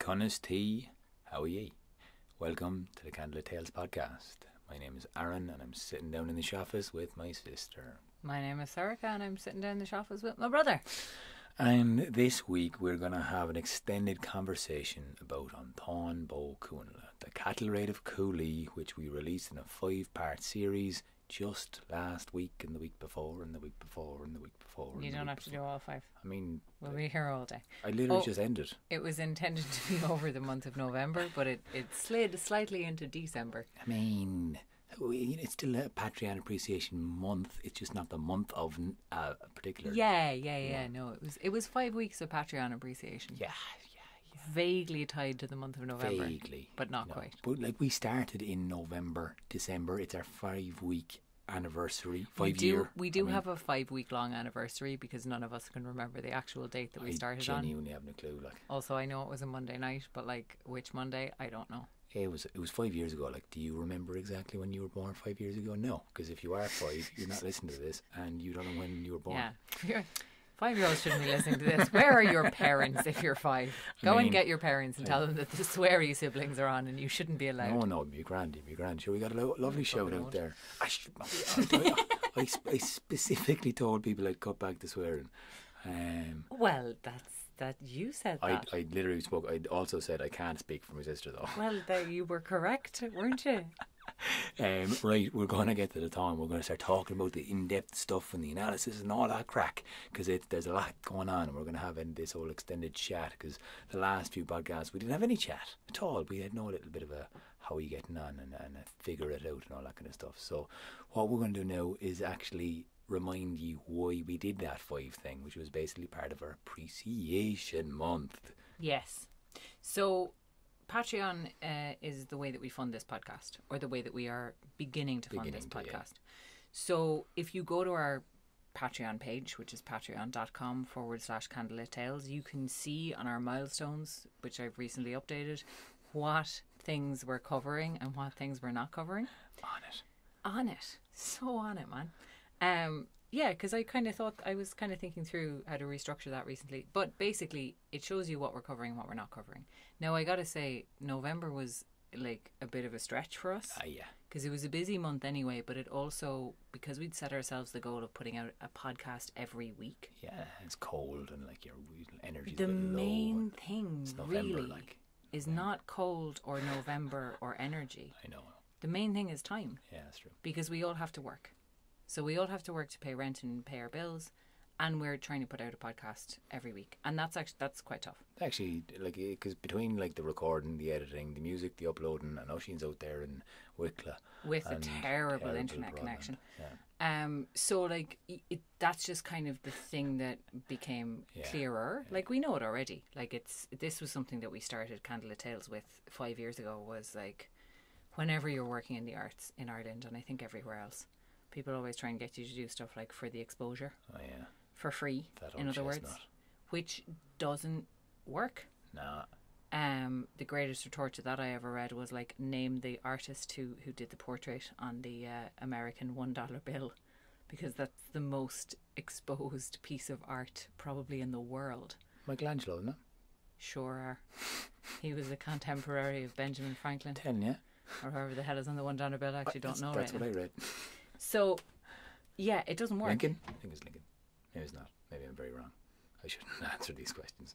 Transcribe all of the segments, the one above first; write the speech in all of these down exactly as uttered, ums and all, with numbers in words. Connors T, how are ye? Welcome to the Candlelit Tales podcast. My name is Aaron and I'm sitting down in the office with my sister. My name is Serica and I'm sitting down in the office with my brother. And this week we're going to have an extended conversation about on Táin Bó Cúailnge, the cattle raid of Cooley, which we released in a five-part series just last week and the week before and the week before and the week before. You don't have before. to do all five. I mean... We'll be here all day. I literally oh, just ended. It was intended to be over the month of November, but it, it slid slightly into December. I mean, it's still a Patreon Appreciation Month. It's just not the month of uh, a particular... Yeah, yeah, yeah, yeah. No, it was it was five weeks of Patreon Appreciation. Yeah, yeah. Yeah. Vaguely tied to the month of November. Vaguely. But not no. quite. But like we started in November, December. It's our five week anniversary. Five we do, year. We do I mean, have a five week long anniversary because none of us can remember the actual date that we I started on. I genuinely have no clue. Like. Also, I know it was a Monday night, but like which Monday, I don't know. It was it was five years ago. Like, do you remember exactly when you were born five years ago? No, because if you are five, you're not listening to this and you don't know when you were born. Yeah. Five-year-olds shouldn't be listening to this. Where are your parents if you're five? Go I mean, and get your parents and tell them that the sweary siblings are on and you shouldn't be allowed. No, no, it'd be grand, it'd be grand. Sure, we got a lo lovely shout out there. I, should, I, I, I, I specifically told people I'd cut back the swearing. Um, well, that's that you said that. I, I literally spoke. I also said I can't speak for my sister though. Well, that you were correct, weren't you? Um, right, we're going to get to the time. We're going to start talking about the in-depth stuff and the analysis and all that crack because there's a lot going on and we're going to have this whole extended chat because the last few podcasts we didn't have any chat at all. We had no little bit of a how are you getting on and, and a figure it out and all that kind of stuff. So what we're going to do now is actually remind you why we did that five thing, which was basically part of our appreciation month. Yes. So... Patreon uh, is the way that we fund this podcast, or the way that we are beginning to fund beginning this to, podcast. Yeah. So if you go to our Patreon page, which is patreon.com forward slash Candlelit Tales, you can see on our milestones, which I've recently updated, what things we're covering and what things we're not covering. On it. On it. So on it, man. Um, yeah, because I kind of thought, I was kind of thinking through how to restructure that recently. But basically, it shows you what we're covering and what we're not covering. Now, I got to say, November was like a bit of a stretch for us. Uh, yeah. Because it was a busy month anyway, but it also, because we'd set ourselves the goal of putting out a podcast every week. Yeah, it's cold and like your energy's the a bit low. The main thing, November, really, like, is yeah. not cold or November or energy. I know. The main thing is time. Yeah, that's true. Because we all have to work. So we all have to work to pay rent and pay our bills, and we're trying to put out a podcast every week, and that's actually that's quite tough. Actually, like because between like the recording, the editing, the music, the uploading, and Oisín's out there in Wicklow with a terrible, terrible internet problem. connection. Yeah. Um. So like it, that's just kind of the thing that became yeah, clearer. Yeah. Like we know it already. Like it's this was something that we started Candlelit Tales with five years ago. Was like whenever you're working in the arts in Ireland, and I think everywhere else. People always try and get you to do stuff like for the exposure. Oh, yeah. For free, that in other words. Not. Which doesn't work. No. Nah. Um, the greatest retort to that I ever read was like, name the artist who, who did the portrait on the uh, American one dollar bill. Because that's the most exposed piece of art probably in the world. Michelangelo, isn't it? Sure are. He was a contemporary of Benjamin Franklin. Ten, yeah. Or whoever the hell is on the one dollar bill. I actually don't know right now. That's what I read. So, yeah, it doesn't work. Lincoln? I think it's Lincoln. Maybe it's not. Maybe I'm very wrong. I shouldn't answer these questions.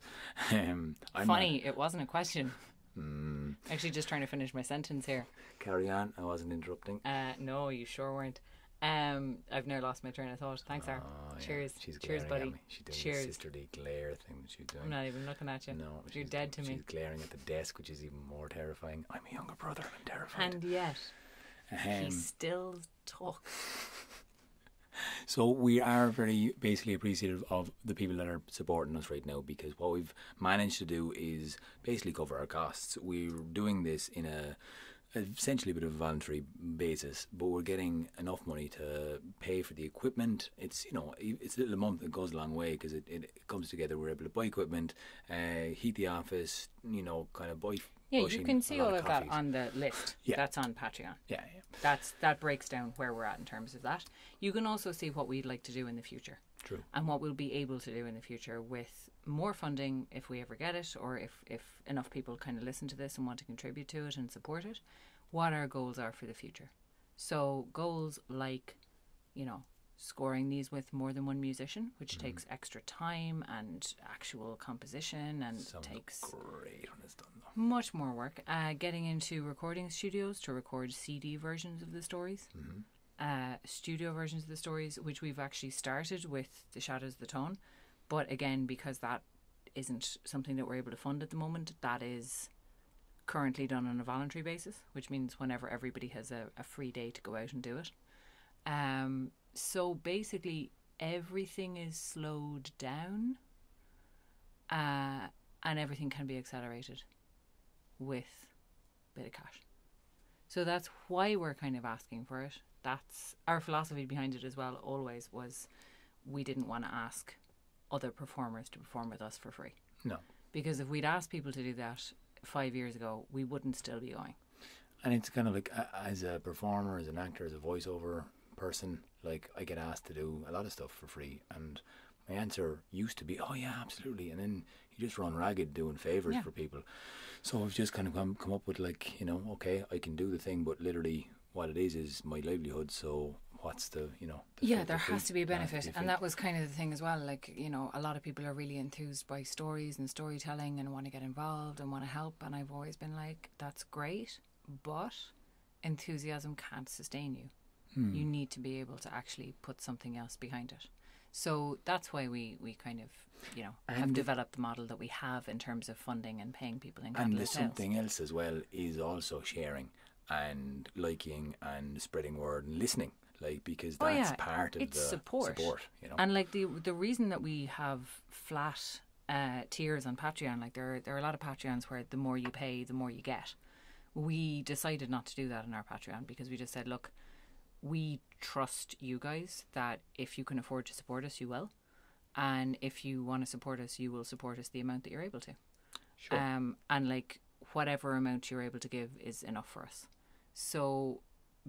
Um, I'm Funny, not... it wasn't a question. Mm. Actually, just trying to finish my sentence here. Carry on. I wasn't interrupting. Uh, no, you sure weren't. Um, I've now lost my train of thought. Thanks, Aaron. Oh, Cheers. Yeah. She's Cheers, buddy. At me. She's doing Cheers. the sisterly glare thing that she's doing. I'm not even looking at you. No, you're she's, dead to she's me. She's glaring at the desk, which is even more terrifying. I'm a younger brother. And I'm terrified. And yet, um, he still. Talk. So we are very basically appreciative of the people that are supporting us right now, because what we've managed to do is basically cover our costs. We're doing this in a essentially a bit of a voluntary basis, but we're getting enough money to pay for the equipment. It's, you know, it's a little amount that goes a long way because it, it, it comes together. We're able to buy equipment, uh, heat the office, you know, kind of buy Yeah, Oisín, you can see all of, of that on the list. Yeah. That's on Patreon. Yeah, yeah. That's, that breaks down where we're at in terms of that. You can also see what we'd like to do in the future. True. And what we'll be able to do in the future with more funding if we ever get it, or if, if enough people kind of listen to this and want to contribute to it and support it, what our goals are for the future. So goals like, you know, scoring these with more than one musician, which mm. takes extra time and actual composition, and sounds takes great when it's done, though. Much more work. Uh, getting into recording studios to record C D versions of the stories, mm-hmm. uh, studio versions of the stories, which we've actually started with The Shadows of the Tone, but again, because that isn't something that we're able to fund at the moment, that is currently done on a voluntary basis, which means whenever everybody has a, a free day to go out and do it. Um, so basically everything is slowed down, uh, and everything can be accelerated with a bit of cash. So that's why we're kind of asking for it. That's our philosophy behind it as well, always, was we didn't want to ask other performers to perform with us for free. No. Because if we'd asked people to do that five years ago, we wouldn't still be going. And it's kind of like, as a performer, as an actor, as a voiceover person, like, I get asked to do a lot of stuff for free, and my answer used to be, oh yeah, absolutely, and then you just run ragged doing favours yeah. for people. So I've just kind of come, come up with, like, you know, okay, I can do the thing, but literally what it is is my livelihood, so what's the, you know... The yeah, there has to be a benefit, and that was kind of the thing as well, like, you know, a lot of people are really enthused by stories and storytelling and want to get involved and want to help, and I've always been like, that's great, but enthusiasm can't sustain you. Hmm. You need to be able to actually put something else behind it. So that's why we, we kind of, you know, and have developed the model that we have in terms of funding and paying people in Candlelit Tales. And there's something else as well, is also sharing and liking and spreading word and listening, like, because that's oh, yeah. part of it's the support. support you know? And like the the reason that we have flat uh, tiers on Patreon, like there are, there are a lot of Patreons where the more you pay, the more you get. We decided not to do that in our Patreon because we just said, look, we trust you guys that if you can afford to support us, you will. And if you want to support us, you will support us the amount that you're able to. Sure. Um, and like whatever amount you're able to give is enough for us. So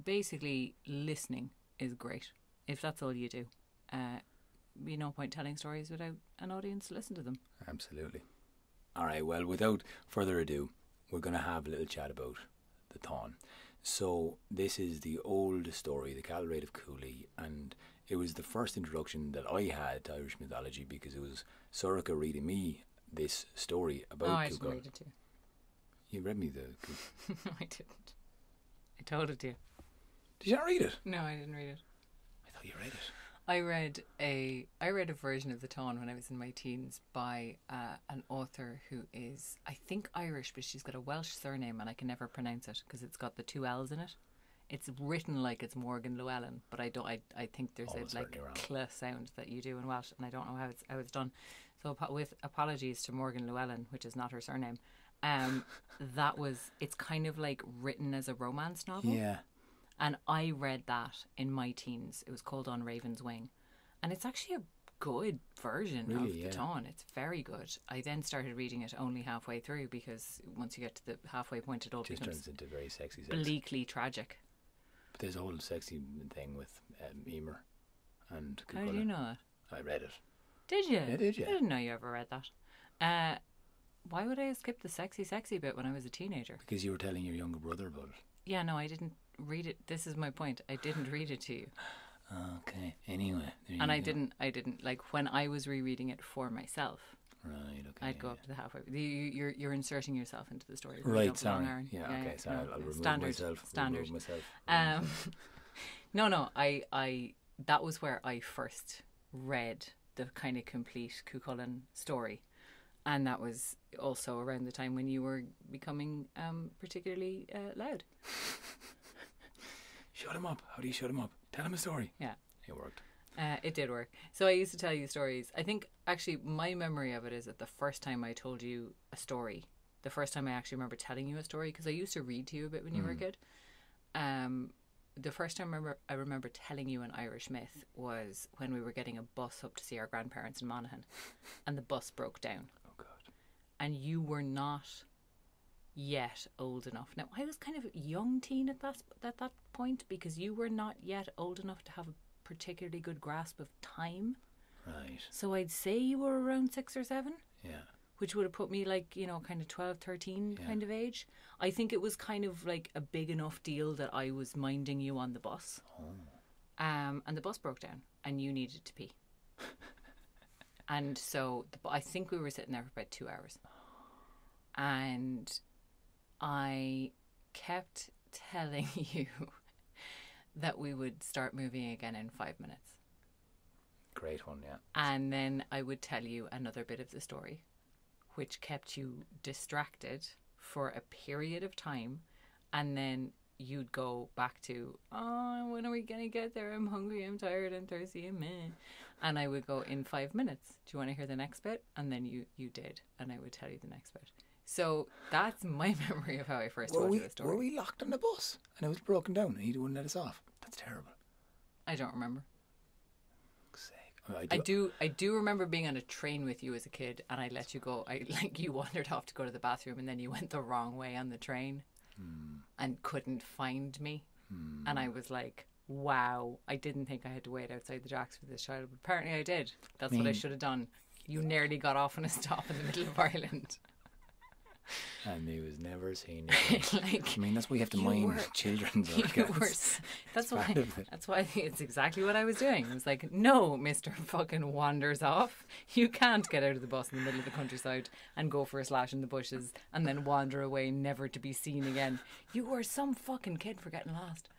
basically listening is great. If that's all you do, uh, you know, no point telling stories without an audience to listen to them. Absolutely. All right. Well, without further ado, we're going to have a little chat about the Táin. So this is the old story, the Cavalry of Cooley, and it was the first introduction that I had to Irish mythology because it was Surika reading me this story about. Oh, I should read it to you. You read me the. I didn't. I told it to you. Did you not read it? No, I didn't read it. I thought you read it. I read a I read a version of the Táin when I was in my teens by uh, an author who is, I think, Irish, but she's got a Welsh surname and I can never pronounce it because it's got the two L's in it. It's written like it's Morgan Llywelyn, but I don't. I I think there's Always a like cl sound that you do in Welsh, and I don't know how it's how it's done. So with apologies to Morgan Llywelyn, which is not her surname, um, that was it's kind of like written as a romance novel. Yeah. And I read that in my teens. It was called On Raven's Wing. And it's actually a good version really, of the yeah. Táin. It's very good. I then started reading it only halfway through because once you get to the halfway point, it all just becomes turns into very sexy sex. Bleakly tragic. But there's a whole sexy thing with um, Eimer and Cú Chulainn. How do you know that? I read it. Did you? Yeah, did you? I didn't know you ever read that. Uh, why would I have skipped the sexy, sexy bit when I was a teenager? Because you were telling your younger brother about it. Yeah, no, I didn't. Read it. This is my point. I didn't read it to you. Okay. Anyway. And I go. didn't. I didn't like when I was rereading it for myself. Right. Okay. I'd go yeah. up to the halfway. You, you're you're inserting yourself into the story. Right. Sorry. Long, yeah, yeah. Okay. So no, I'll, I'll remove standard, myself. Standard. Remove myself. Remove um. Myself. no. No. I. I. That was where I first read the kind of complete Cú Chulainn story, and that was also around the time when you were becoming um particularly uh, loud. Shut him up. How do you shut him up? Tell him a story. Yeah. It worked. Uh, it did work. So I used to tell you stories. I think actually my memory of it is that the first time I told you a story, the first time I actually remember telling you a story, because I used to read to you a bit when you mm. were a kid. Um, the first time I remember, I remember telling you an Irish myth was when we were getting a bus up to see our grandparents in Monaghan and the bus broke down. Oh, God. And you were not yet old enough. Now, I was kind of a young teen at that, at that point, because you were not yet old enough to have a particularly good grasp of time. Right. So I'd say you were around six or seven. Yeah. Which would have put me like, you know, kind of twelve, thirteen yeah. kind of age. I think it was kind of like a big enough deal that I was minding you on the bus. Oh. Um, and the bus broke down and you needed to pee. And so the, I think we were sitting there for about two hours. And I kept telling you that we would start moving again in five minutes. Great one, yeah. And then I would tell you another bit of the story, which kept you distracted for a period of time. And then you'd go back to, oh, when are we going to get there? I'm hungry, I'm tired, I'm thirsty, I'm meh. And I would go, in five minutes, do you want to hear the next bit? And then you, you did. And I would tell you the next bit. So that's my memory of how I first told you the story. Were we locked on the bus? And it was broken down and he wouldn't let us off. That's terrible. I don't remember. I do. I do I do remember being on a train with you as a kid, and I let you go. I like you wandered off to go to the bathroom, and then you went the wrong way on the train mm. and couldn't find me. Mm. And I was like, wow, I didn't think I had to wait outside the Jacks for this child, but apparently I did. That's I mean, what I should have done. You nearly got off on a stop in the middle of Ireland. And he was never seen again. Like, I mean, that's why you have to you mind were, children's worse. That's why that's why it's exactly what I was doing. It was like, no, Mister fucking wanders off. You can't get out of the bus in the middle of the countryside and go for a slash in the bushes and then wander away never to be seen again. You were some fucking kid for getting lost.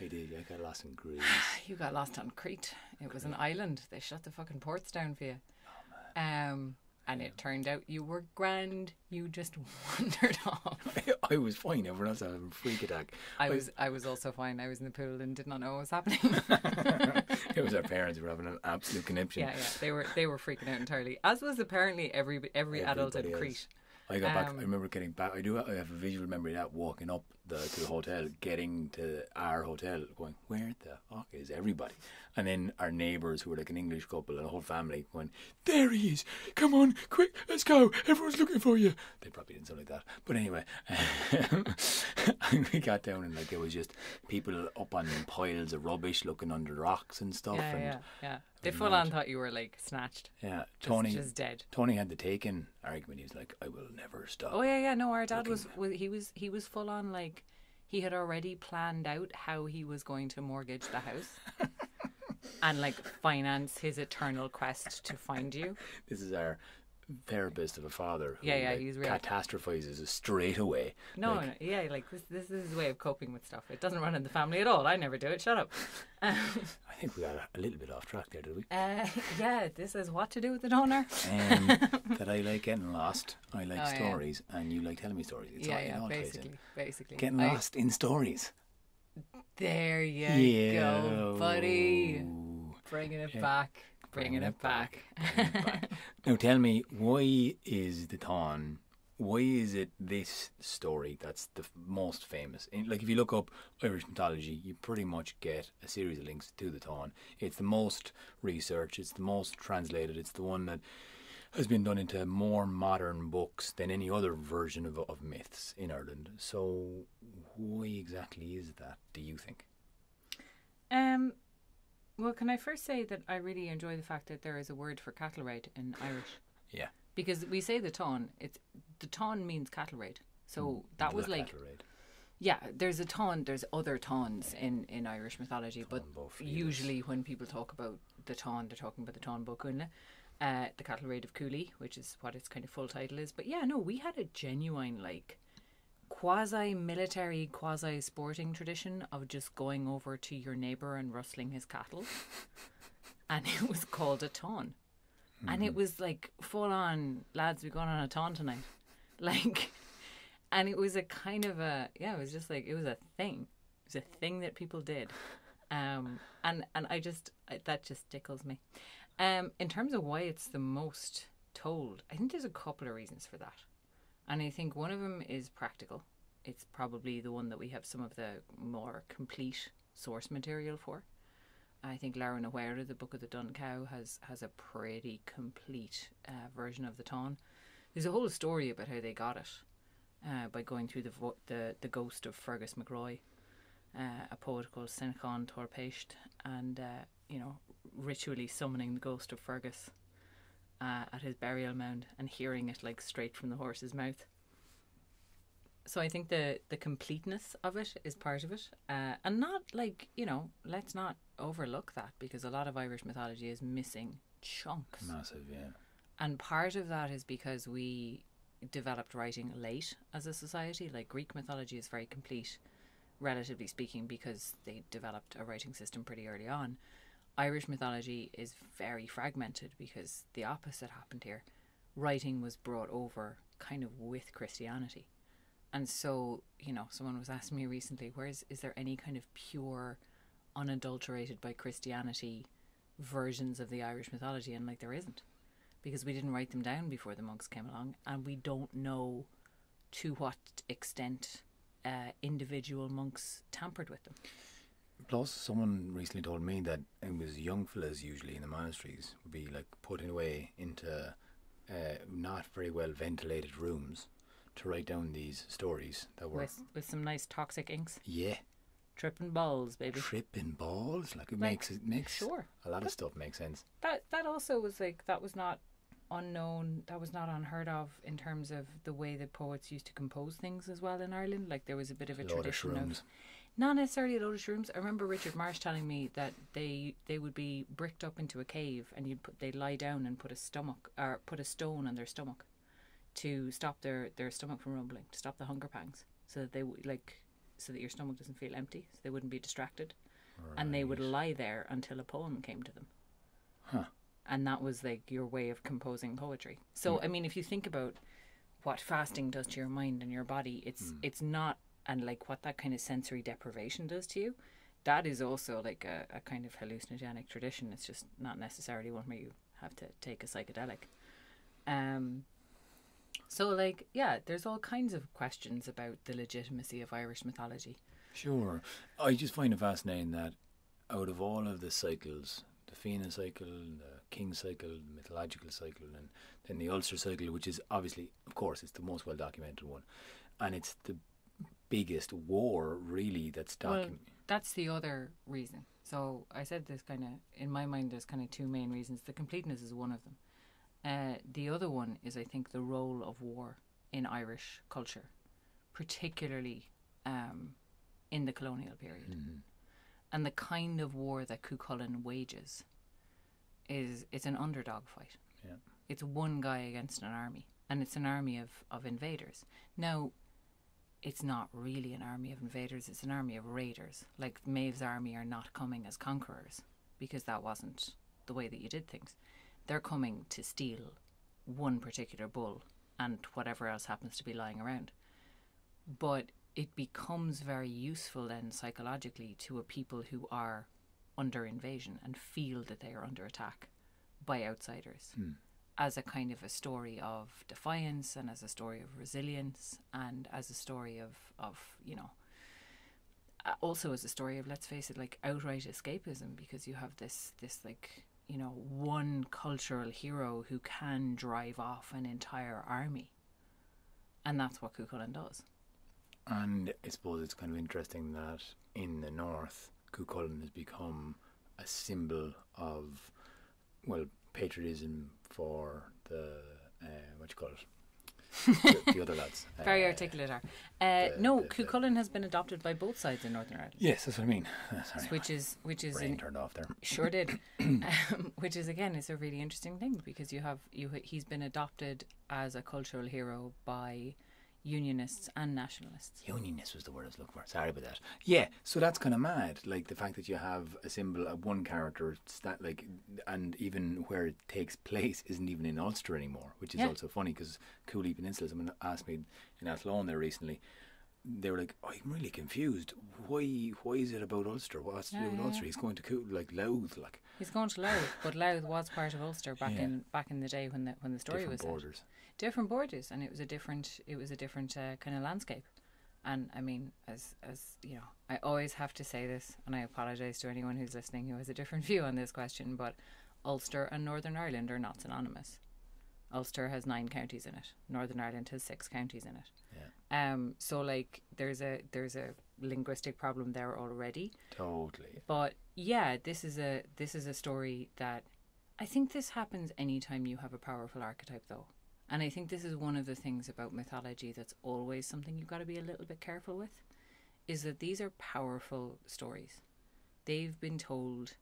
I did. I got lost in Greece. You got lost on Crete. It was an island. They shut the fucking ports down for you. Oh, man. Um... And it turned out you were grand. You just wandered off. I, I was fine. Everyone else had a freak attack. I, I was I was also fine. I was in the pool and did not know what was happening. It was our parents who were having an absolute conniption. Yeah, yeah. They were they were freaking out entirely. As was apparently every every Everybody adult at Crete. I got um, back. I remember getting back. I do. I have a visual memory of that, walking up the, to the hotel, getting to our hotel, going, "Where the fuck is everybody?" And then our neighbours, who were like an English couple, and a whole family, going, "There he is! Come on, quick, let's go! Everyone's looking for you." They probably didn't sound like that, but anyway, and we got down and like there was just people up on piles of rubbish, looking under rocks and stuff. Yeah, and yeah, yeah. They full on thought you were like snatched. Yeah, Tony is dead. Tony had the taken argument. He was like, "I will never stop." Oh yeah, yeah. No, our dad was, was he was he was full on like he had already planned out how he was going to mortgage the house and like finance his eternal quest to find you. This is our therapist of a father. Who, yeah, yeah. Like, he's real. Catastrophizes straight away. No, like, no, yeah. Like this, this is his way of coping with stuff. It doesn't run in the family at all. I never do it. Shut up. Um, I think we got a little bit off track there, did we? Uh, yeah, this is what to do with the donor. Um, that I like getting lost. I like oh, stories, yeah. And you like telling me stories. It's yeah, all, yeah. All basically, in. basically. Getting I, lost in stories. There you yeah. go, buddy. Bringing it yeah. back. Bringing it back. Bringing it back. Now tell me, why is the Táin? Why is it this story that's the most famous? In, like if you look up Irish mythology, you pretty much get a series of links to the Táin. It's the most researched. It's the most translated. It's the one that has been done into more modern books than any other version of of myths in Ireland. So why exactly is that? Do you think? Um. Well, can I first say that I really enjoy the fact that there is a word for cattle raid in Irish. Yeah. Because we say the Táin, it's the Táin means cattle raid. So mm, that was like raid. Yeah, there's a Táin, there's other Táins yeah. in, in Irish mythology, Táin but usually when people talk about the Táin, they're talking about the Táin Bó Cúailnge, uh, the cattle raid of Cooley, which is what its kind of full title is. But yeah, no, we had a genuine like quasi-military, quasi-sporting tradition of just going over to your neighbour and rustling his cattle. And it was called a Táin. Mm-hmm. And it was like, full on, lads, we're going on a Táin tonight. Like, and it was a kind of a, yeah, it was just like, it was a thing. It was a thing that people did. Um, and, and I just, I, that just tickles me. Um, in terms of why it's the most told, I think there's a couple of reasons for that. And I think one of them is practical. It's probably the one that we have some of the more complete source material for. I think Laren Aware, the Book of the Dun Cow, has, has a pretty complete uh, version of the Táin. There's a whole story about how they got it. uh, by going through the, vo the the ghost of Fergus mac Róich, uh, a poet called Senchán Torpéist, and uh, you know, ritually summoning the ghost of Fergus uh, at his burial mound and hearing it like straight from the horse's mouth. So I think the the completeness of it is part of it, uh, and not like, you know, let's not overlook that, because a lot of Irish mythology is missing chunks. Massive, yeah. And part of that is because we developed writing late as a society. Like Greek mythology is very complete, relatively speaking, because they developed a writing system pretty early on. Irish mythology is very fragmented because the opposite happened here. Writing was brought over kind of with Christianity. And so, you know, someone was asking me recently, where's, is there any kind of pure, unadulterated by Christianity versions of the Irish mythology? And like, there isn't, because we didn't write them down before the monks came along, and we don't know to what extent uh, individual monks tampered with them. Plus, someone recently told me that it was young fellas usually in the monasteries would be like put away into uh, not very well ventilated rooms to write down these stories that were with, with some nice toxic inks. Yeah. Tripping balls, baby. Tripping balls, like it like, makes it makes sure a lot that, of stuff makes sense. That that also was like that was not unknown, that was not unheard of in terms of the way that poets used to compose things as well in Ireland. Like there was a bit of a, a tradition of, of not necessarily a load of shrooms. I remember Richard Marsh telling me that they they would be bricked up into a cave, and you'd put they lie down and put a stomach or put a stone on their stomach to stop their their stomach from rumbling, to stop the hunger pangs, so that they would like so that your stomach doesn't feel empty, so they wouldn't be distracted. Right. And they would lie there until a poem came to them. Huh. And that was like your way of composing poetry. So, mm. I mean, if you think about what fasting does to your mind and your body, it's mm. it's not, and like what that kind of sensory deprivation does to you, that is also like a, a kind of hallucinogenic tradition. It's just not necessarily one where you have to take a psychedelic. Um, so like, yeah, there's all kinds of questions about the legitimacy of Irish mythology. Sure. I just find it fascinating that out of all of the cycles, the Fianna cycle, the King cycle, the mythological cycle, and then the Ulster cycle, which is obviously, of course, it's the most well-documented one. And it's the biggest war, really, that's documented. Well, that's the other reason. So I said this kind of, in my mind, there's kind of two main reasons. The completeness is one of them. Uh, the other one is, I think, the role of war in Irish culture, particularly um, in the colonial period. Mm-hmm. And the kind of war that Cú Chulainn wages is, it's an underdog fight. Yeah. It's one guy against an army, and it's an army of, of invaders. Now, it's not really an army of invaders, it's an army of raiders. Like, Maeve's army are not coming as conquerors, because that wasn't the way that you did things. They're coming to steal one particular bull and whatever else happens to be lying around. But it becomes very useful then psychologically to a people who are under invasion and feel that they are under attack by outsiders, mm. as a kind of a story of defiance, and as a story of resilience, and as a story of, of you know, also as a story of, let's face it, like outright escapism, because you have this, this like, you know, one cultural hero who can drive off an entire army. And that's what Cú Chulainn does. And I suppose it's kind of interesting that in the north, Cú Chulainn has become a symbol of, well, patriotism for the, uh, what do you call it? the, the other lads. Very uh, articulate. Uh, the, no, Cú Chulainn has been adopted by both sides in Northern Ireland. Yes, that's what I mean. Sorry, which is, which is brain in, turned off there. Sure did. um, which is, again, it's a really interesting thing, because you have, you he's been adopted as a cultural hero by Unionists and nationalists. Unionist was the word I was looking for. Sorry about that. Yeah, so that's kind of mad. Like the fact that you have a symbol of one character, that like, and even where it takes place isn't even in Ulster anymore, which is yeah. also funny, because Cooley Peninsula. Someone asked me in Athlone there recently. They were like, oh, "I'm really confused. Why? Why is it about Ulster? What's to yeah, do with yeah, Ulster? Yeah. He's going to Cool, like Louth, like he's going to Louth, but Louth was part of Ulster back yeah. in back in the day when the when the story different was borders. Set. Different borders, and it was a different, it was a different uh, kind of landscape. And I mean, as as you know, I always have to say this, and I apologise to anyone who's listening who has a different view on this question, but Ulster and Northern Ireland are not synonymous. Ulster has nine counties in it. Northern Ireland has six counties in it. Yeah. Um. So like, there's a there's a linguistic problem there already. Totally. But yeah, this is a this is a story that I think this happens anytime you have a powerful archetype, though. And I think this is one of the things about mythology that's always something you've got to be a little bit careful with, is that these are powerful stories. They've been told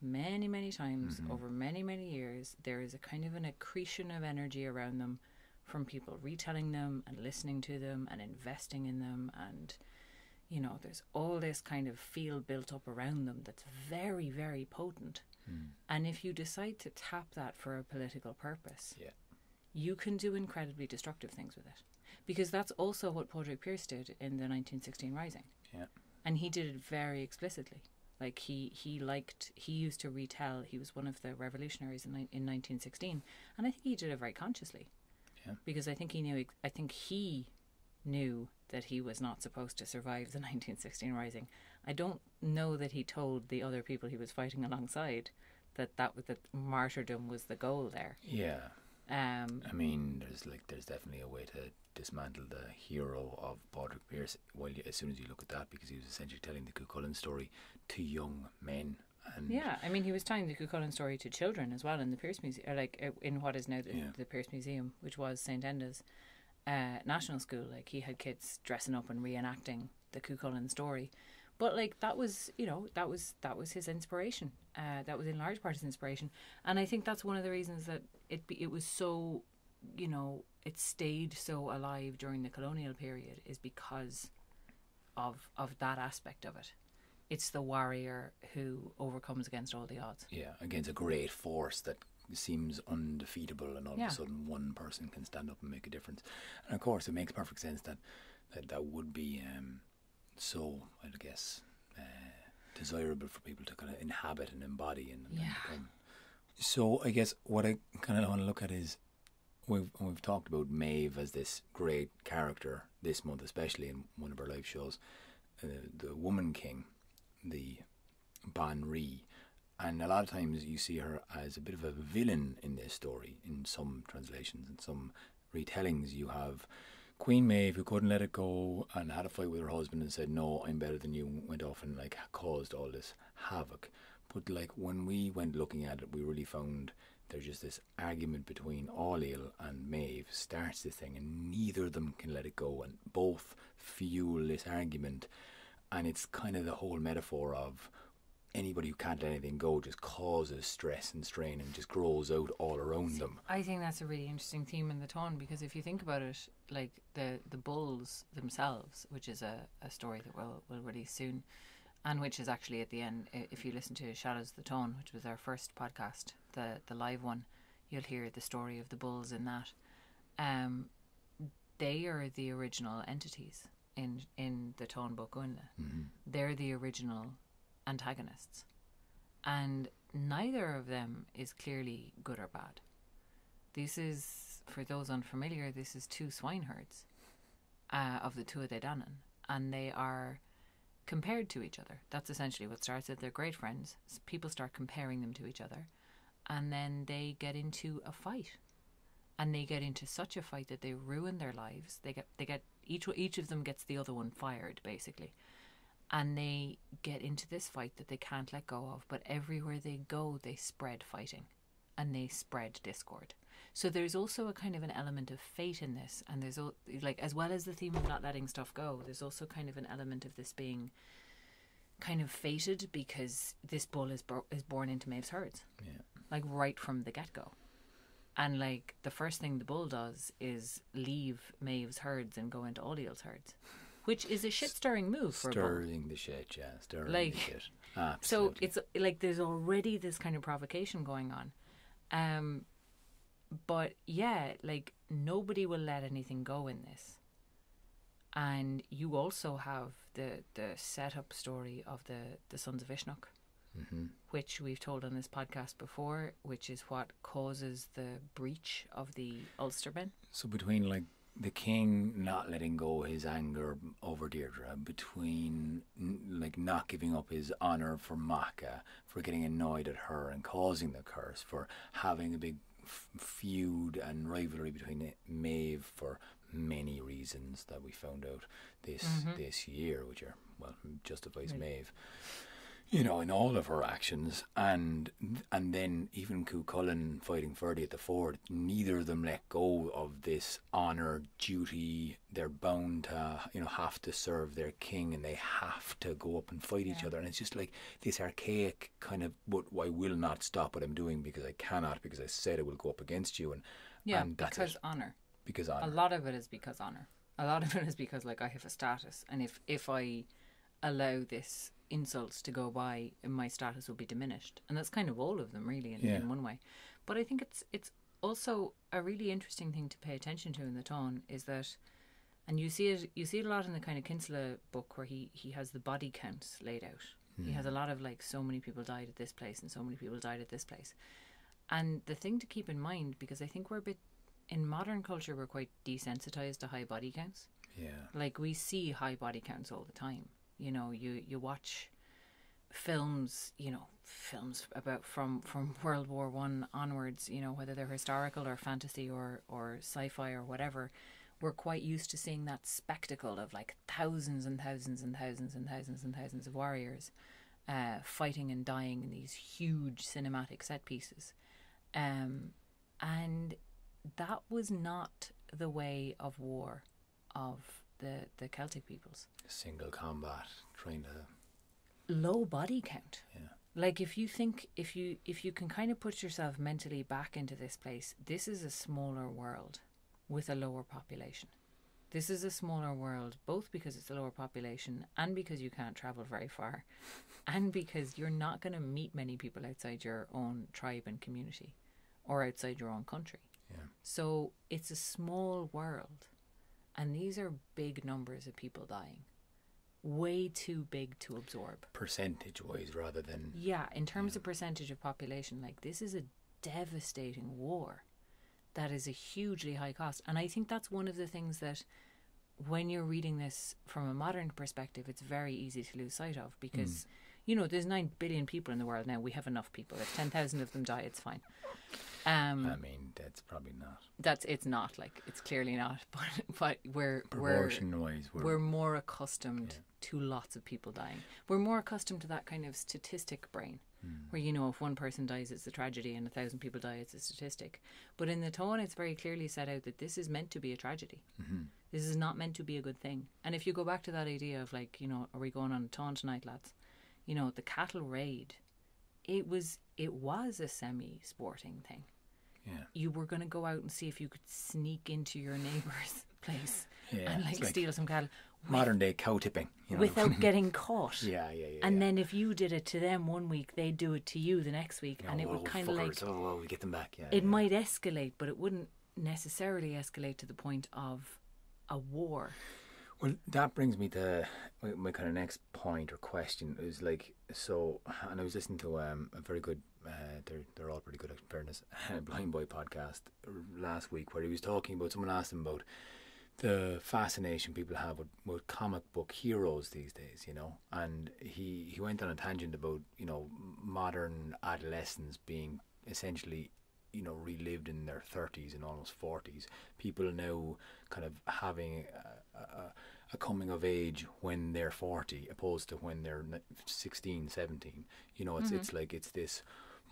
many, many times, mm-hmm. over many, many years. There is a kind of an accretion of energy around them from people retelling them and listening to them and investing in them. And, you know, there's all this kind of field built up around them that's very, very potent. Mm. And if you decide to tap that for a political purpose... yeah. you can do incredibly destructive things with it. Because that's also what Patrick Pearse did in the nineteen sixteen Rising. Yeah. And he did it very explicitly. Like, he, he liked, he used to retell, he was one of the revolutionaries in, in nineteen sixteen. And I think he did it very consciously. Yeah. Because I think he knew, I think he knew that he was not supposed to survive the nineteen sixteen Rising. I don't know that he told the other people he was fighting alongside that that, that martyrdom was the goal there. Yeah. Um, I mean, there's like there's definitely a way to dismantle the hero of Patrick Pearse. Well, as soon as you look at that, because he was essentially telling the Cú Chulainn story to young men. And yeah, I mean, he was telling the Cú Chulainn story to children as well in the Pearse Museum, or like in what is now the, yeah. the Pearse Museum, which was Saint Enda's uh, National School. Like, he had kids dressing up and reenacting the Cú Chulainn story. But like, that was, you know, that was that was his inspiration. Uh, that was in large part his inspiration, and I think that's one of the reasons that it be, it was so, you know, it stayed so alive during the colonial period, is because of of that aspect of it. It's the warrior who overcomes against all the odds. Yeah, against a great force that seems undefeatable, and all yeah. of a sudden one person can stand up and make a difference. And of course, it makes perfect sense that that, that would be. Um, So, I guess, uh, desirable for people to kind of inhabit and embody. and, and yeah. become. So, I guess what I kind of want to look at is, we've, we've talked about Maeve as this great character this month, especially in one of her live shows, uh, the Woman King, the Banri. And a lot of times you see her as a bit of a villain in this story, in some translations and some retellings. You have Queen Maeve, who couldn't let it go and had a fight with her husband and said, "No, I'm better than you," went off and like caused all this havoc. But like, when we went looking at it, we really found there's just this argument between Ailill and Maeve starts this thing, and neither of them can let it go, and both fuel this argument. And it's kind of the whole metaphor of anybody who can't let anything go just causes stress and strain and just grows out all around them. I think that's a really interesting theme in the Táin, because if you think about it, like the the bulls themselves, which is a, a story that we'll, we'll release soon, and which is actually at the end, if you listen to Shadows of the Táin, which was our first podcast, the, the live one, you'll hear the story of the bulls in that. Um, they are the original entities in, in the Táin Bó Cúailnge. Mm-hmm. They're the original antagonists, and neither of them is clearly good or bad. This is, for those unfamiliar, this is two swineherds uh, of the Tuatha De Danann, and they are compared to each other. That's essentially what starts it. They're great friends. People start comparing them to each other, and then they get into a fight, and they get into such a fight that they ruin their lives. They get they get each each of them gets the other one fired, basically. And they get into this fight that they can't let go of. But everywhere they go, they spread fighting. And they spread discord. So there's also a kind of an element of fate in this. And there's, all, like, as well as the theme of not letting stuff go, there's also kind of an element of this being kind of fated, because this bull is, bo is born into Maeve's herds. Yeah. Like, right from the get-go. And, like, the first thing the bull does is leave Maeve's herds and go into Ailill's herds. Which is a shit-stirring move for a bull. Stirring the shit, yeah. Stirring like, the shit. Absolutely. So it's like there's already this kind of provocation going on. Um, but yeah, like, nobody will let anything go in this. And you also have the, the setup story of the, the Sons of Uisneach, mm-hmm. which we've told on this podcast before, which is what causes the breach of the Ulstermen. So between, like, the king not letting go his anger over Deirdre, between like not giving up his honour for Macha, for getting annoyed at her and causing the curse, for having a big f feud and rivalry between Maeve for many reasons that we found out this mm-hmm. this year, which are, well, justifies right. Maeve, you know, in all of her actions, and and then even Cú Chulainn fighting Ferdia at the ford. Neither of them let go of this honour, duty. They're bound to, you know, have to serve their king, and they have to go up and fight yeah. each other. And it's just like this archaic kind of, what I will not stop what I'm doing because I cannot, because I said I will go up against you. And yeah, and that's because it. honour. Because honour. A lot of it is because honour. A lot of it is because, like, I have a status, and if if I allow this insults to go by, my status will be diminished. And that's kind of all of them, really, in, yeah. in one way. But I think it's it's also a really interesting thing to pay attention to in the Táin, is that, and you see it you see it a lot in the kind of Kinsella book, where he, he has the body counts laid out. Mm. He has a lot of, like, so many people died at this place and so many people died at this place. And the thing to keep in mind, because I think we're a bit, in modern culture, we're quite desensitized to high body counts. Yeah. Like, we see high body counts all the time. You know, you, you watch films, you know, films about from, from World War One onwards, you know, whether they're historical or fantasy or, or sci-fi or whatever, we're quite used to seeing that spectacle of, like, thousands and thousands and thousands and thousands and thousands of warriors uh, fighting and dying in these huge cinematic set pieces. Um, and that was not the way of war of The, the Celtic peoples. Single combat, trying to low body count. Yeah. Like, if you think if you if you can kind of put yourself mentally back into this place, this is a smaller world with a lower population. This is a smaller world both because it's a lower population and because you can't travel very far, and because you're not going to meet many people outside your own tribe and community, or outside your own country. Yeah. So it's a small world. And these are big numbers of people dying. Way too big to absorb. Percentage-wise, rather than... Yeah, in terms yeah. of percentage of population, like, this is a devastating war that is a hugely high cost. And I think that's one of the things that, when you're reading this from a modern perspective, it's very easy to lose sight of. Because, mm. you know, there's nine billion people in the world now. We have enough people. If ten thousand of them die, it's fine. Um, I mean, that's probably not. That's it's not like it's clearly not, but but we're proportion we're, wise, we're, we're more accustomed yeah. to lots of people dying. We're more accustomed to that kind of statistic brain, mm. where, you know, if one person dies, it's a tragedy, and a thousand people die, it's a statistic. But in the Táin, it's very clearly set out that this is meant to be a tragedy. Mm-hmm. This is not meant to be a good thing. And if you go back to that idea of, like, you know, are we going on a Táin tonight, lads? You know, the cattle raid. It was it was a semi-sporting thing. Yeah. You were going to go out and see if you could sneak into your neighbour's place yeah, and, like, like steal some cattle. Modern day cow tipping. You know? Without getting caught. Yeah, yeah, yeah. And yeah. then if you did it to them one week, they'd do it to you the next week. Yeah, and it would kind of like... Oh, well, we get them back. Yeah, it yeah. might escalate, but it wouldn't necessarily escalate to the point of a war. Well, that brings me to my, my kind of next point or question is, like, so, and I was listening to um, a very good Uh, they're, they're all pretty good, in fairness, Blind Boy podcast last week, where he was talking about, someone asked him about the fascination people have with, with comic book heroes these days, you know, and he, he went on a tangent about, you know, modern adolescents being essentially, you know, relived in their thirties and almost forties, people now kind of having a, a, a coming of age when they're forty opposed to when they're sixteen, seventeen, you know, it's mm-hmm. it's like it's this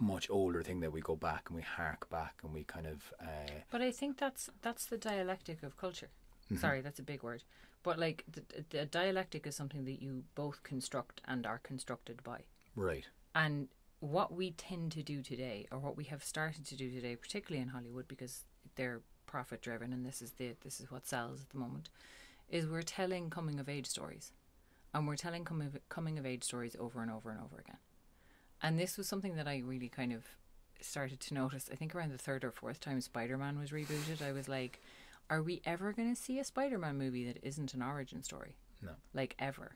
much older thing that we go back and we hark back and we kind of uh, but I think that's that's the dialectic of culture. Mm-hmm. Sorry, that's a big word, but, like, the, the dialectic is something that you both construct and are constructed by, right? And what we tend to do today, or what we have started to do today, particularly in Hollywood, because they're profit driven and this is the this is what sells at the moment, is we're telling coming of age stories, and we're telling coming of, coming of age stories over and over and over again. And this was something that I really kind of started to notice. I think around the third or fourth time Spider-Man was rebooted, I was like, are we ever going to see a Spider-Man movie that isn't an origin story? No. Like, ever.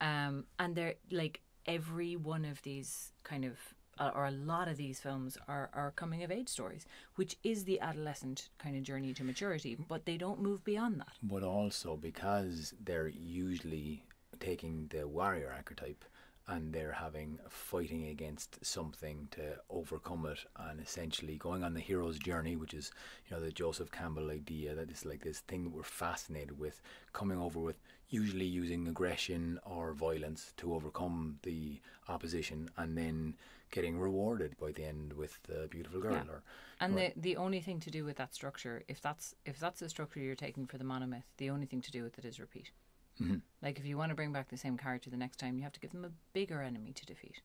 Um, and they're, like, every one of these kind of, uh, or a lot of these films are, are coming of age stories, which is the adolescent kind of journey to maturity, but they don't move beyond that. But also because they're usually taking the warrior archetype and they're having fighting against something to overcome it, and essentially going on the hero's journey, which is, you know, the Joseph Campbell idea that it's like this thing that we're fascinated with, coming over with, usually using aggression or violence to overcome the opposition, and then getting rewarded by the end with the beautiful girl. Yeah. Or, and or the the only thing to do with that structure, if that's if that's the structure you're taking for the monomyth, the only thing to do with it is repeat. Mm-hmm. Like, if you want to bring back the same character the next time, you have to give them a bigger enemy to defeat,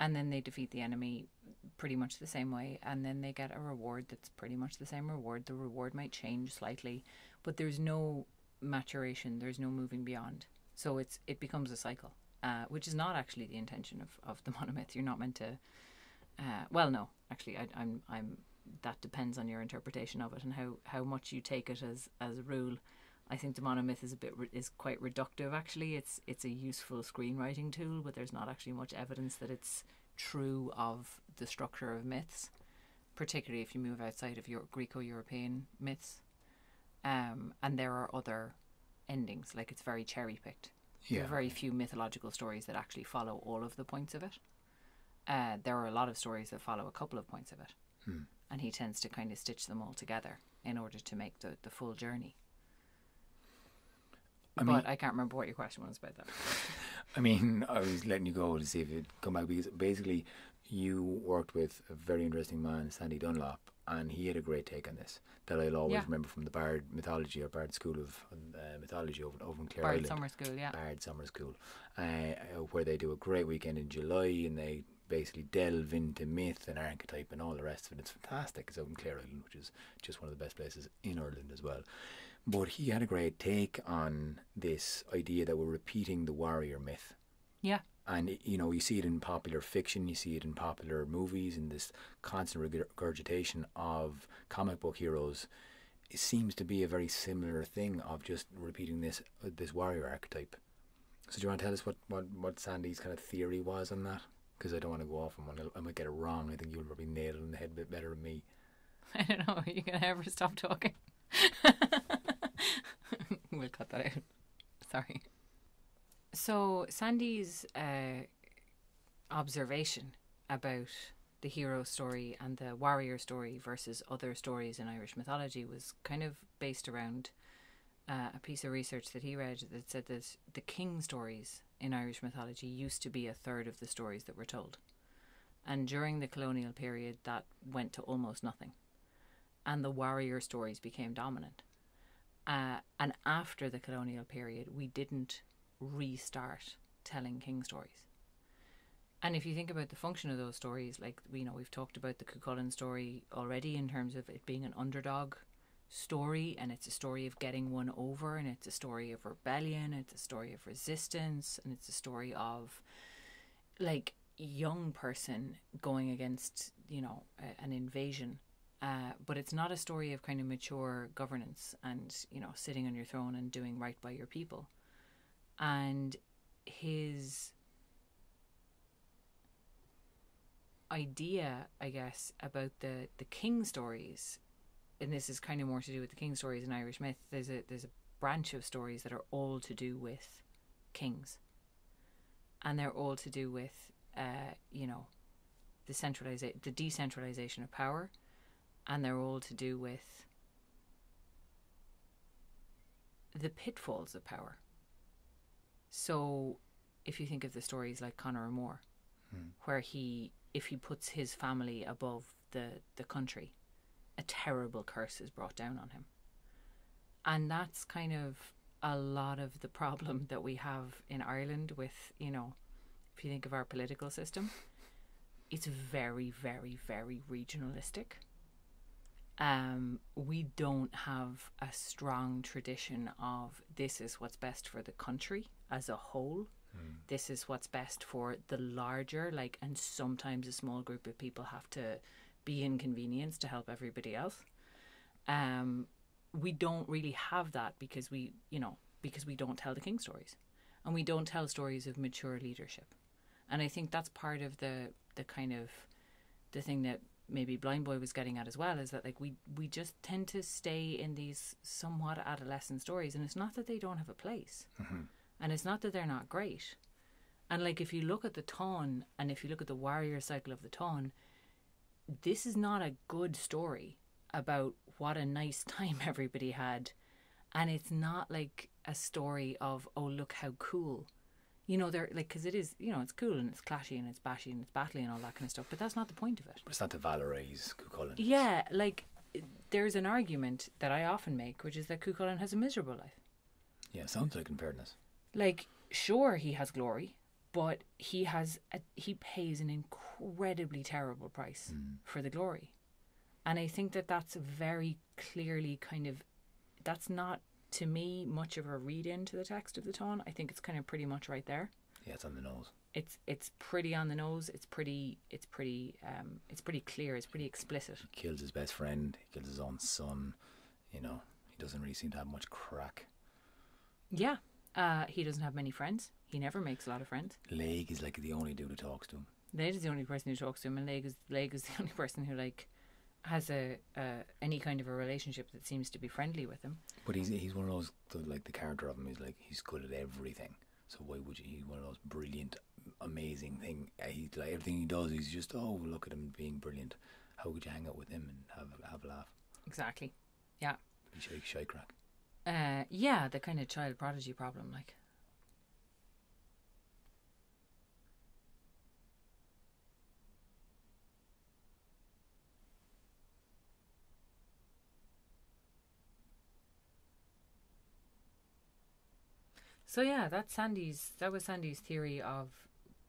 and then they defeat the enemy pretty much the same way, and then they get a reward that's pretty much the same reward. The reward might change slightly, but there's no maturation, there's no moving beyond, so it's it becomes a cycle, uh, which is not actually the intention of, of the monomyth. You're not meant to uh, well no actually I, I'm I'm that depends on your interpretation of it and how, how much you take it as, as a rule. I think the monomyth is a bit is quite reductive. Actually, it's it's a useful screenwriting tool, but there's not actually much evidence that it's true of the structure of myths, particularly if you move outside of your Greco-European myths. Um, and there are other endings, like it's very cherry-picked. Yeah. There are very few mythological stories that actually follow all of the points of it. Uh, there are a lot of stories that follow a couple of points of it, hmm. and he tends to kind of stitch them all together in order to make the, the full journey. I mean, but I can't remember what your question was about that. I mean, I was letting you go to see if it'd come back, because basically you worked with a very interesting man, Sandy Dunlop, and he had a great take on this that I'll always yeah. remember from the Bard mythology or Bard School of uh, Mythology over, over in Clare Bard Island. Summer School, yeah. Bard Summer School, uh, where they do a great weekend in July and they basically delve into myth and archetype and all the rest of it. It's fantastic. It's out in Clare Island, which is just one of the best places in Ireland as well. But he had a great take on this idea that we're repeating the warrior myth. Yeah. And, you know, you see it in popular fiction, you see it in popular movies, and this constant regurgitation of comic book heroes. It seems to be a very similar thing of just repeating this uh, this warrior archetype. So do you want to tell us what, what, what Sandy's kind of theory was on that? Because I don't want to go off on one. I might get it wrong. I think you'll probably nail it in the head a bit better than me. I don't know. Are you going to ever stop talking? We'll cut that out. Sorry. So Sandy's uh, observation about the hero story and the warrior story versus other stories in Irish mythology was kind of based around uh, a piece of research that he read that said that the king stories in Irish mythology used to be a third of the stories that were told. And during the colonial period, that went to almost nothing. And the warrior stories became dominant. Uh, and after the colonial period, we didn't restart telling king stories. And if you think about the function of those stories, like, you know, we've talked about the Cú Chulainn story already in terms of it being an underdog story, and it's a story of getting one over, and it's a story of rebellion, it's a story of resistance, and it's a story of, like, young person going against, you know, a, an invasion. Uh, but it's not a story of kind of mature governance and, you know, sitting on your throne and doing right by your people. And his idea, I guess, about the, the king stories, and this is kind of more to do with the king stories in Irish myth, there's a, there's a branch of stories that are all to do with kings. And they're all to do with, uh, you know, the, centraliza- the decentralization of power. And they're all to do with the pitfalls of power. So if you think of the stories like Conor Moore, hmm. where he, if he puts his family above the, the country, a terrible curse is brought down on him. And that's kind of a lot of the problem that we have in Ireland with, you know, if you think of our political system, it's very, very, very regionalistic. Um, we don't have a strong tradition of this is what's best for the country as a whole. Mm. This is what's best for the larger, like, and sometimes a small group of people have to be inconvenienced to help everybody else. Um, we don't really have that because we, you know, because we don't tell the king stories, and we don't tell stories of mature leadership. And I think that's part of the, the kind of the thing that maybe Blind Boy was getting at as well, is that, like, we we just tend to stay in these somewhat adolescent stories, and it's not that they don't have a place, mm-hmm. and it's not that they're not great, And like, if you look at the Táin, and if you look at the warrior cycle of the Táin, this is not a good story about what a nice time everybody had. And it's not like a story of, oh, look how cool. You know, they're like, because it is, you know, it's cool and it's clashy and it's bashy and it's battly and all that kind of stuff. But that's not the point of it. But it's not to valorize Cú Chulainn. Yeah, like, there's an argument that I often make, which is that Cú Chulainn has a miserable life. Yeah, sounds like in fairness. Like, sure, he has glory, but he has a, he pays an incredibly terrible price mm. for the glory. And I think that that's very clearly kind of, that's not, to me, much of a read into the text of the Táin. I think it's kind of pretty much right there. Yeah, it's on the nose. It's it's pretty on the nose. It's pretty it's pretty um it's pretty clear. It's pretty explicit. He kills his best friend. He kills his own son. You know, he doesn't really seem to have much crack. Yeah, uh, he doesn't have many friends. He never makes a lot of friends. Laig is like the only dude who talks to him. Laig is the only person who talks to him, and Laig is Laig is the only person who like has a uh, any kind of a relationship that seems to be friendly with him. But he's he's one of those the, like the character of him is like he's good at everything. So why would you? He's one of those brilliant, amazing thing. He like everything he does. He's just oh look at him being brilliant. How could you hang out with him and have have a laugh? Exactly. Yeah. Shy, shy crack. Uh, yeah, the kind of child prodigy problem, like. So yeah, that's Sandy's. That was Sandy's theory of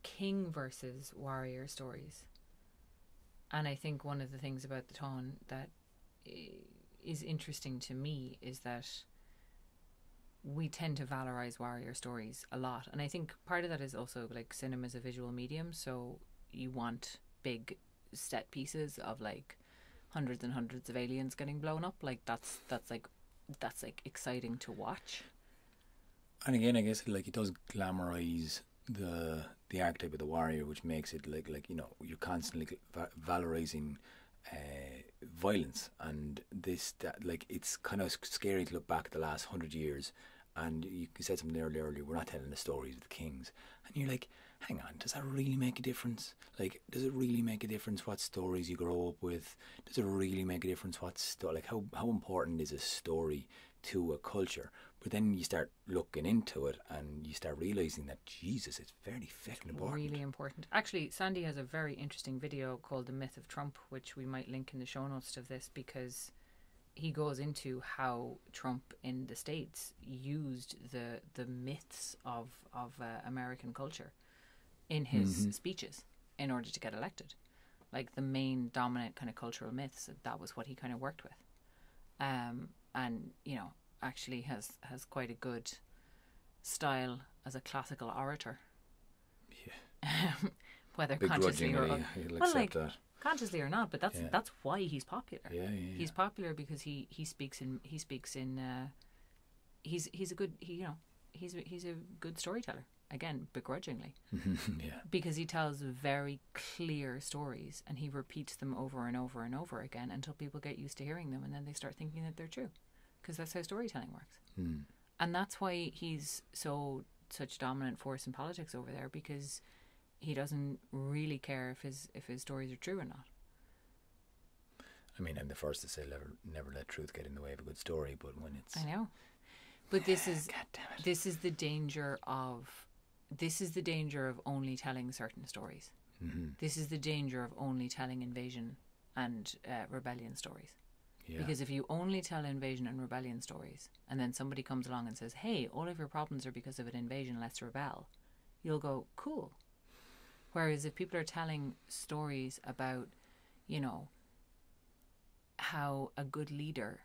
king versus warrior stories. And I think one of the things about the Táin that is interesting to me is that we tend to valorize warrior stories a lot, and I think part of that is also like cinema is a visual medium, so you want big set pieces of like hundreds and hundreds of aliens getting blown up. Like that's that's like that's like exciting to watch. And again, I guess like it does glamorize the the archetype of the warrior, which makes it like like you know you're constantly valorizing uh, violence, and this that like it's kind of scary to look back at the last hundred years. And you said something earlier, earlier, we're not telling the stories of the kings, and you're like, hang on, does that really make a difference? Like, does it really make a difference what stories you grow up with? Does it really make a difference what sto like how how important is a story to a culture? But then you start looking into it and you start realising that, Jesus, it's very fucking important. Really important. Actually, Sandy has a very interesting video called The Myth of Trump, which we might link in the show notes of this, because he goes into how Trump in the States used the the myths of, of uh, American culture in his mm-hmm. speeches in order to get elected. Like the main dominant kind of cultural myths, that was what he kind of worked with. Um, and, you know, actually has, has quite a good style as a classical orator. Yeah. Whether consciously or not. Well, like, that. consciously or not, but that's yeah. that's why he's popular. Yeah, yeah, yeah. He's popular because he, he speaks in he speaks in uh, he's he's a good he, you know he's he's a good storyteller, again begrudgingly. Yeah. Because he tells very clear stories and he repeats them over and over and over again until people get used to hearing them, and then they start thinking that they're true, because that's how storytelling works. Mm. And that's why he's so such dominant force in politics over there, because he doesn't really care if his if his stories are true or not. I mean, I'm the first to say never, never let truth get in the way of a good story, but when it's I know, but this is God damn it. this is the danger of this is the danger of only telling certain stories. Mm-hmm. This is the danger of only telling invasion and uh, rebellion stories. Yeah. Because if you only tell invasion and rebellion stories, and then somebody comes along and says, "Hey, all of your problems are because of an invasion. Let's rebel," you'll go, "Cool." Whereas if people are telling stories about, you know, how a good leader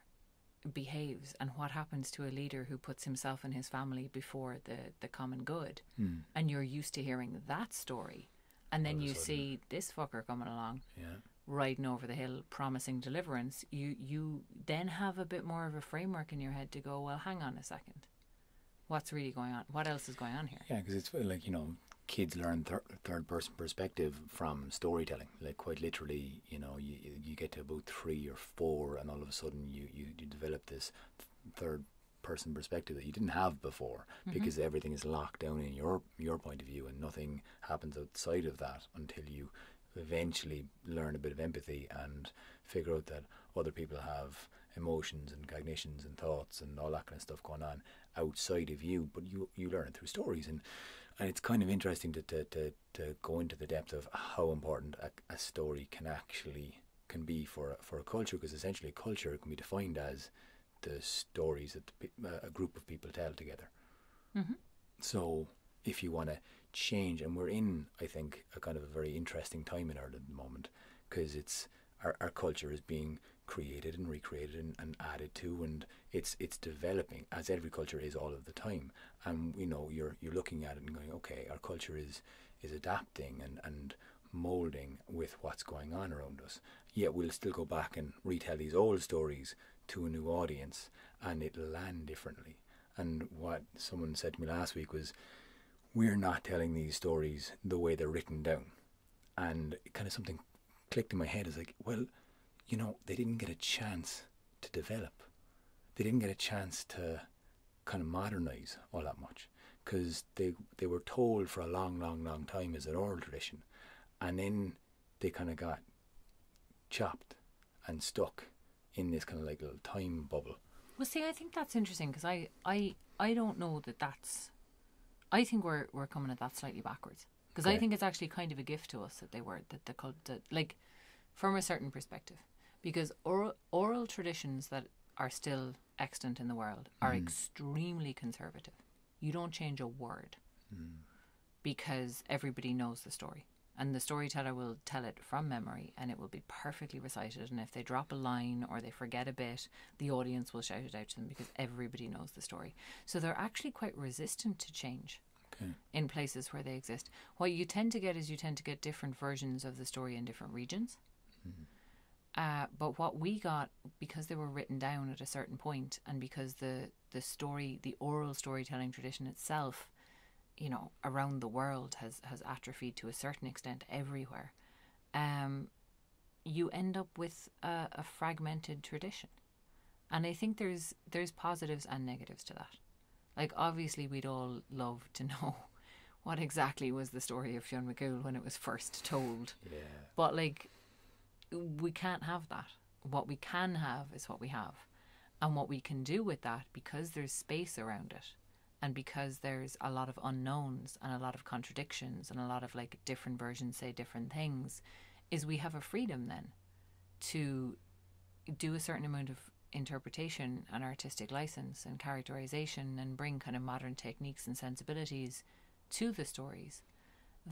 behaves and what happens to a leader who puts himself and his family before the, the common good, hmm. and you're used to hearing that story, and then you see this fucker coming along, yeah. riding over the hill, promising deliverance, you, you then have a bit more of a framework in your head to go, well, hang on a second. What's really going on? What else is going on here? Yeah, because it's like, you know, kids learn thir third person perspective from storytelling. Like quite literally, you know, you you get to about three or four, and all of a sudden you you, you develop this third person perspective that you didn't have before, mm-hmm. because everything is locked down in your your point of view and nothing happens outside of that until you eventually learn a bit of empathy and figure out that other people have emotions and cognitions and thoughts and all that kind of stuff going on outside of you, but you you learn it through stories. And and it's kind of interesting to to, to, to go into the depth of how important a, a story can actually can be for for a culture, because essentially a culture can be defined as the stories that the, a group of people tell together. Mm-hmm. So if you want to change, and we're in, I think, a kind of a very interesting time in Ireland at the moment, because it's our, our culture is being created and recreated and, and added to, and it's it's developing, as every culture is all of the time. And you know, you're you're looking at it and going, okay, our culture is is adapting and and moulding with what's going on around us, yet we'll still go back and retell these old stories to a new audience, and it'll land differently. And what someone said to me last week was, we're not telling these stories the way they're written down. And kind of something clicked in my head. Is like, well, you know, they didn't get a chance to develop. They didn't get a chance to kind of modernise all that much, because they, they were told for a long, long, long time as an oral tradition. And then they kind of got chopped and stuck in this kind of like little time bubble. Well, see, I think that's interesting, because I, I, I don't know that that's... I think we're we're coming at that slightly backwards, because okay. I think it's actually kind of a gift to us that they were that the cult that, like, from a certain perspective, because oral oral traditions that are still extant in the world are mm. extremely conservative. You don't change a word mm. because everybody knows the story, and the storyteller will tell it from memory, and it will be perfectly recited. And if they drop a line or they forget a bit, the audience will shout it out to them, because everybody knows the story. So they're actually quite resistant to change okay. in places where they exist. What you tend to get is you tend to get different versions of the story in different regions. Mm-hmm. Uh, but what we got, because they were written down at a certain point, and because the, the story, the oral storytelling tradition itself, you know, around the world has, has atrophied to a certain extent everywhere, um, you end up with a, a fragmented tradition. And I think there's there's positives and negatives to that. Like, obviously, we'd all love to know what exactly was the story of Fionn Mac Cumhaill when it was first told. Yeah. But, like, we can't have that. What we can have is what we have. And what we can do with that, because there's space around it, and because there's a lot of unknowns and a lot of contradictions and a lot of, like, different versions say different things, is we have a freedom then to do a certain amount of interpretation and artistic license and characterization, and bring kind of modern techniques and sensibilities to the stories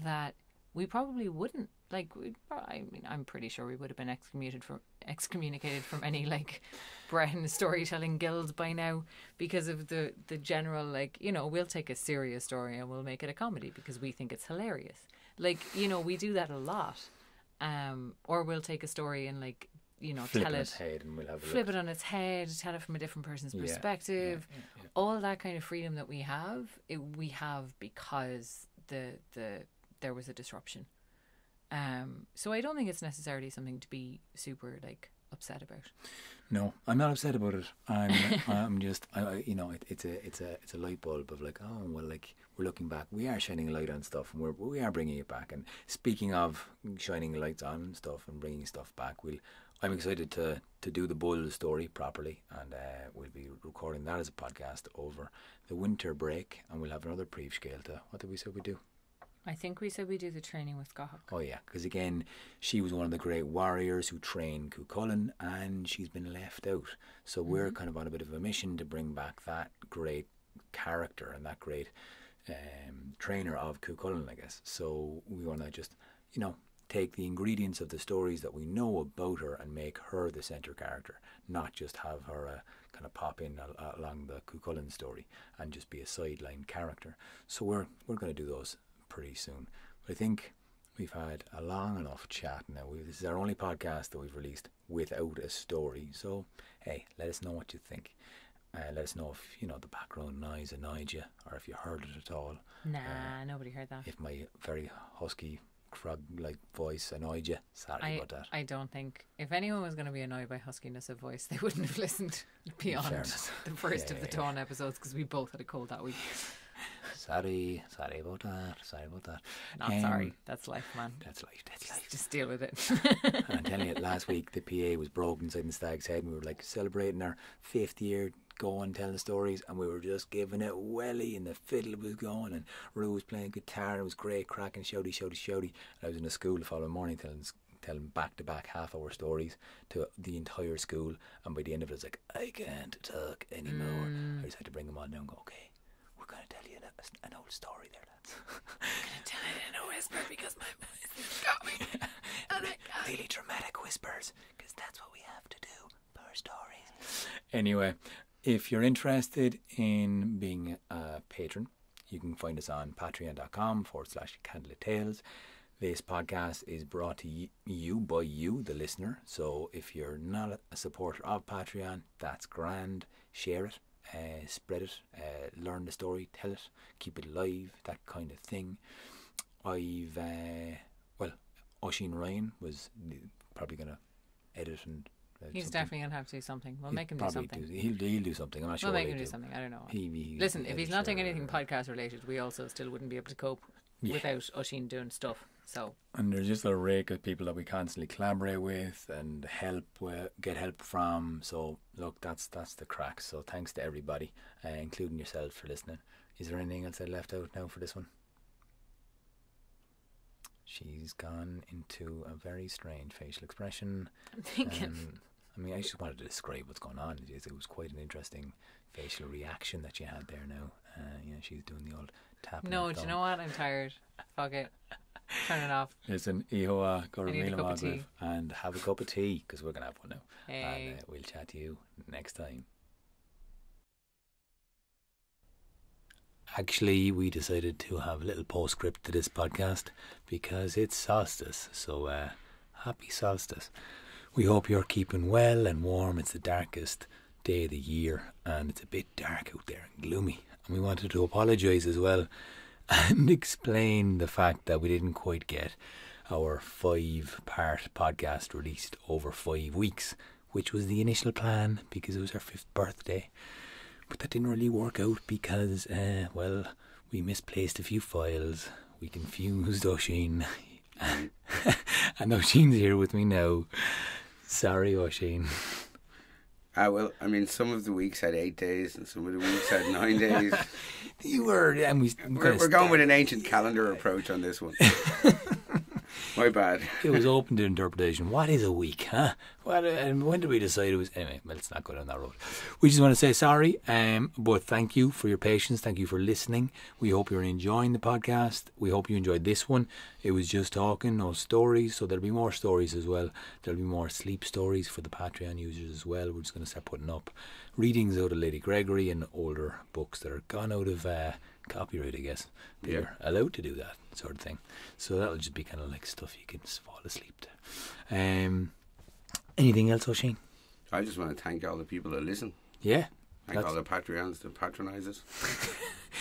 that we probably wouldn't. Like, we'd, I mean, I'm pretty sure we would have been excommunicated from excommunicated from any, like, Breton storytelling guilds by now, because of the the general, like, you know, we'll take a serious story and we'll make it a comedy because we think it's hilarious. Like, you know, we do that a lot. Um, or we'll take a story and, like, you know, flip tell it, its head and we'll have a flip look. It on its head, tell it from a different person's yeah, perspective. Yeah, yeah, yeah. All that kind of freedom that we have, it, we have because the the there was a disruption. Um, so I don't think it's necessarily something to be super, like, upset about. No, I'm not upset about it. I'm, I'm just, I, you know, it, it's a, it's a, it's a light bulb of, like, oh well, like, we're looking back, we are shining a light on stuff, and we're we are bringing it back. And speaking of shining lights on stuff and bringing stuff back, we'll, I'm excited to to do the Bull story properly, and uh, we'll be recording that as a podcast over the winter break, and we'll have another Príomhscéalta. What did we say we do? I think we said we do the training with Scáthach. Oh yeah, because again, she was one of the great warriors who trained Cú Chulainn, and she's been left out. So mm-hmm. we're kind of on a bit of a mission to bring back that great character and that great um, trainer of Cú Chulainn, I guess. So we want to just, you know, take the ingredients of the stories that we know about her and make her the centre character, not just have her uh, kind of pop in uh, along the Cú Chulainn story and just be a sideline character. So we're we're going to do those pretty soon. But I think we've had a long enough chat now. We, this is our only podcast that we've released without a story. So, hey, let us know what you think. Uh, let us know if, you know, the background noise annoyed you, or if you heard it at all. Nah, uh, nobody heard that. If my very husky crog-like voice annoyed you? Sorry I, about that. I don't think... If anyone was going to be annoyed by huskiness of voice, they wouldn't have listened beyond the first yeah, of the Tone yeah. episodes, because we both had a cold that week. Sorry, sorry about that, sorry about that. Not um, sorry, that's life, man. That's life, that's life. Just deal with it. I'm telling you, last week the P A was broken inside the Stag's Head, and we were like celebrating our fifth year going, telling stories, and we were just giving it welly, and the fiddle was going, and Rue was playing guitar, it was great crack, and shouty, shouty, shouty. And I was in the school the following morning telling telling back-to-back half-hour stories to the entire school, and by the end of it, I was like, I can't talk anymore. Mm. I just had to bring them all down and go, okay, we're going to tell you an, an old story there, lads. I'm going to tell it in a whisper because my voice is going. Oh my God. Really dramatic whispers, because that's what we have to do per stories. Anyway, if you're interested in being a patron, you can find us on patreon.com forward slash Candlelit Tales. This podcast is brought to you by you, the listener. So if you're not a supporter of Patreon, that's grand. Share it, uh, spread it, uh, learn the story, tell it, keep it alive, that kind of thing. I've, uh, well, Oisín Ryan was probably going to edit and He's something. definitely going to have to do something. We'll he'll make him do something. Do, he'll, he'll do something. I'm not sure. We'll make him do something. I don't know. He, he, Listen, if he's not doing anything podcast related, we also still wouldn't be able to cope yeah. without Oisín doing stuff. So. And there's just a rake of people that we constantly collaborate with and help uh, get help from. So look, that's that's the crack. So thanks to everybody, uh, including yourself, for listening. Is there anything else I left out now for this one? She's gone into a very strange facial expression. I'm thinking. Um, I mean, I just wanted to describe what's going on. It, is, it was quite an interesting facial reaction that she had there now. Uh, yeah, she's doing the old tap. No, do you know what? I'm tired. Fuck it. Turn it off. Listen, Ihoa, go to Mila and have a cup of tea, because we're going to have one now. Hey. And uh, we'll chat to you next time. Actually, we decided to have a little postscript to this podcast because it's solstice, so uh, happy solstice. We hope you're keeping well and warm. It's the darkest day of the year, and it's a bit dark out there and gloomy, and we wanted to apologise as well and explain the fact that we didn't quite get our five-part podcast released over five weeks, which was the initial plan because it was our fifth birthday. But that didn't really work out because, uh, well, we misplaced a few files. We confused Oisín. And Oisín's here with me now. Sorry, Oisín. Ah, well, I mean, some of the weeks had eight days and some of the weeks had nine days. You were... and we We're, we're going with an ancient calendar approach on this one. My bad. It was open to interpretation. What is a week, huh? What, and when did we decide it was... Anyway, let's not go down that road. We just want to say sorry, um, but thank you for your patience. Thank you for listening. We hope you're enjoying the podcast. We hope you enjoyed this one. It was just talking, no stories, so there'll be more stories as well. There'll be more sleep stories for the Patreon users as well. We're just going to start putting up readings out of Lady Gregory and older books that are gone out of... Uh, copyright, I guess. They're yeah. allowed to do that sort of thing, so that'll just be kind of like stuff you can fall asleep to. Um, anything else, Oisín? I just want to thank all the people that listen. Yeah, thank all the Patreons that patronise us.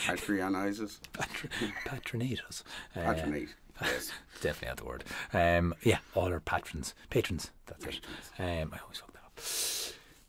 Patreonise us. Patron- patronate us. Uh, patronate. Yes, definitely not the word. Um, yeah, all our patrons, patrons. That's patrons. it. Um, I always fuck that up.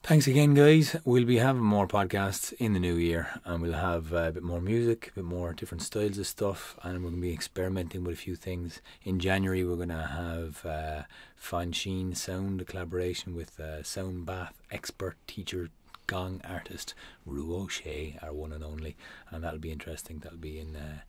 Thanks again, guys. We'll be having more podcasts in the new year, and we'll have a bit more music, a bit more different styles of stuff, and we're going to be experimenting with a few things. In January, we're going to have uh, Fionn Sound, a collaboration with uh, sound bath expert, teacher, gong artist, Rue O'Shea, our one and only, and that'll be interesting. That'll be in uh,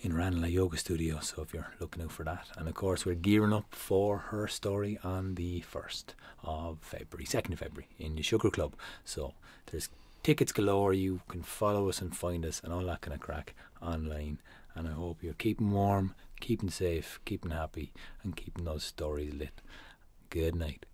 in Ranelagh Yoga Studio, so if you're looking out for that. And of course, we're gearing up for her story on the first of February, second of February, in the Sugar Club. So there's tickets galore. You can follow us and find us and all that kind of crack online. And I hope you're keeping warm, keeping safe, keeping happy, and keeping those stories lit. Good night.